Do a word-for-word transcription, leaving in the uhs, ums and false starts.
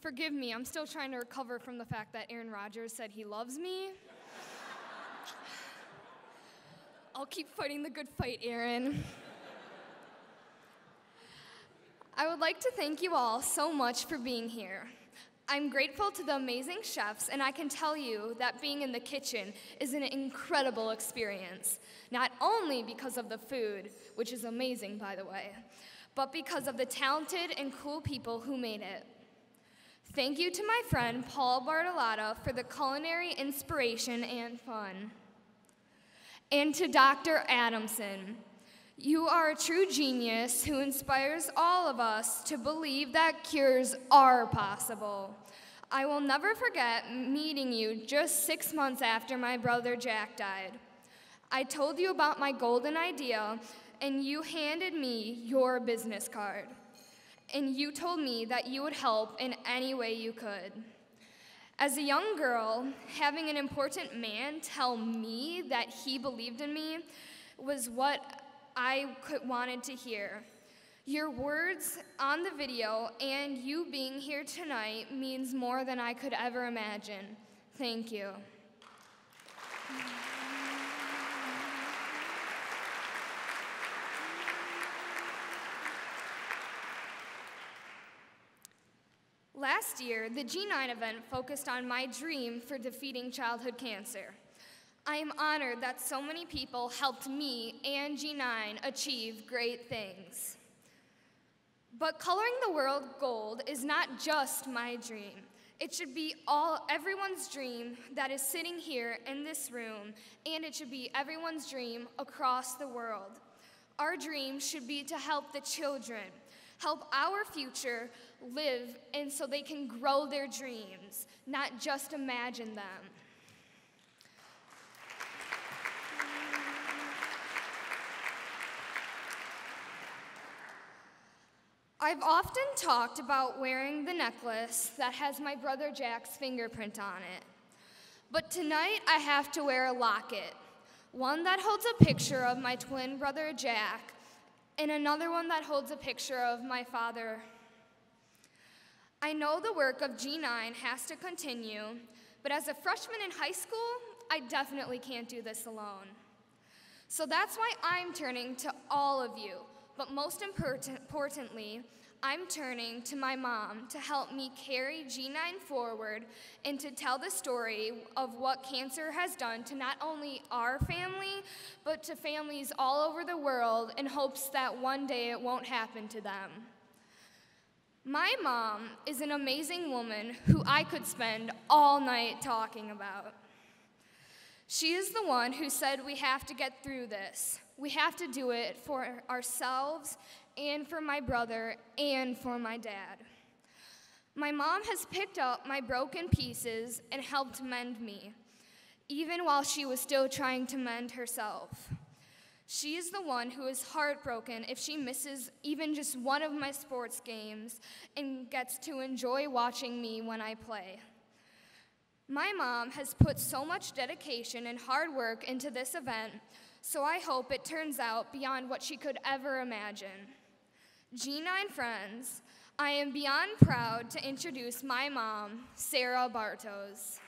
Forgive me, I'm still trying to recover from the fact that Aaron Rodgers said he loves me. I'll keep fighting the good fight, Aaron. I would like to thank you all so much for being here. I'm grateful to the amazing chefs, and I can tell you that being in the kitchen is an incredible experience, not only because of the food, which is amazing, by the way, but because of the talented and cool people who made it. Thank you to my friend Paul Bartolotta for the culinary inspiration and fun. And to Doctor Adamson. You are a true genius who inspires all of us to believe that cures are possible. I will never forget meeting you just six months after my brother Jack died. I told you about my golden idea, and you handed me your business card. And you told me that you would help in any way you could. As a young girl, having an important man tell me that he believed in me was what I wanted to hear. Your words on the video and you being here tonight means more than I could ever imagine. Thank you. Last year, the G nine event focused on my dream for defeating childhood cancer. I am honored that so many people helped me and G nine achieve great things. But coloring the world gold is not just my dream. It should be all everyone's dream that is sitting here in this room, and it should be everyone's dream across the world. Our dream should be to help the children, help our future live, and so they can grow their dreams, not just imagine them. I've often talked about wearing the necklace that has my brother Jack's fingerprint on it. But tonight I have to wear a locket, one that holds a picture of my twin brother Jack, and another one that holds a picture of my father. I know the work of G nine has to continue, but as a freshman in high school, I definitely can't do this alone. So that's why I'm turning to all of you. But most importantly, I'm turning to my mom to help me carry G nine forward and to tell the story of what cancer has done to not only our family, but to families all over the world in hopes that one day it won't happen to them. My mom is an amazing woman who I could spend all night talking about. She is the one who said we have to get through this. We have to do it for ourselves and for my brother and for my dad. My mom has picked up my broken pieces and helped mend me, even while she was still trying to mend herself. She is the one who is heartbroken if she misses even just one of my sports games and gets to enjoy watching me when I play. My mom has put so much dedication and hard work into this event, so I hope it turns out beyond what she could ever imagine. G nine friends, I am beyond proud to introduce my mom, Sarah Bartosz.